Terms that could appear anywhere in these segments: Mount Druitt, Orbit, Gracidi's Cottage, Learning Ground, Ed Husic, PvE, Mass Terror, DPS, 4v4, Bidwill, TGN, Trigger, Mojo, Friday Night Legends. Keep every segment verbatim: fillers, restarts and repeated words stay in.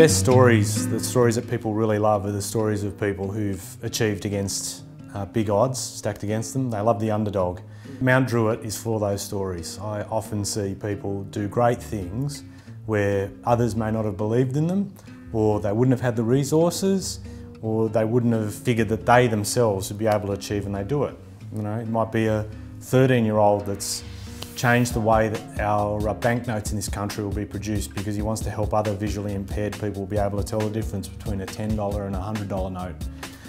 best stories, the stories that people really love, are the stories of people who've achieved against uh, big odds stacked against them. They love the underdog. Mount Druitt is for those stories. I often see people do great things where others may not have believed in them, or they wouldn't have had the resources, or they wouldn't have figured that they themselves would be able to achieve, and they do it. You know, it might be a thirteen-year-old that's changed the way that our banknotes in this country will be produced because he wants to help other visually impaired people be able to tell the difference between a ten dollar and a one hundred dollar note.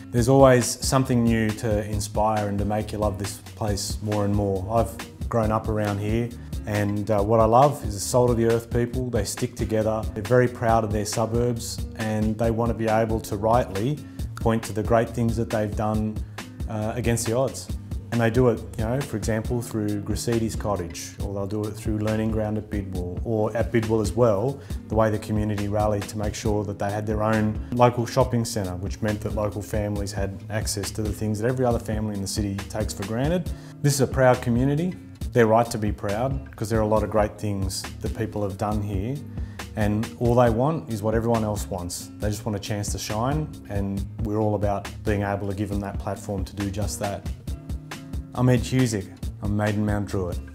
There's always something new to inspire and to make you love this place more and more. I've grown up around here, and uh, what I love is the soul of the earth people. They stick together, they're very proud of their suburbs, and they want to be able to rightly point to the great things that they've done uh, against the odds. And they do it, you know, for example, through Gracidi's Cottage, or they'll do it through Learning Ground at Bidwill, or at Bidwill as well, the way the community rallied to make sure that they had their own local shopping centre, which meant that local families had access to the things that every other family in the city takes for granted. This is a proud community. They're right to be proud, because there are a lot of great things that people have done here, and all they want is what everyone else wants. They just want a chance to shine, and we're all about being able to give them that platform to do just that. I'm Ed Husic. I'm made in Mount Druitt.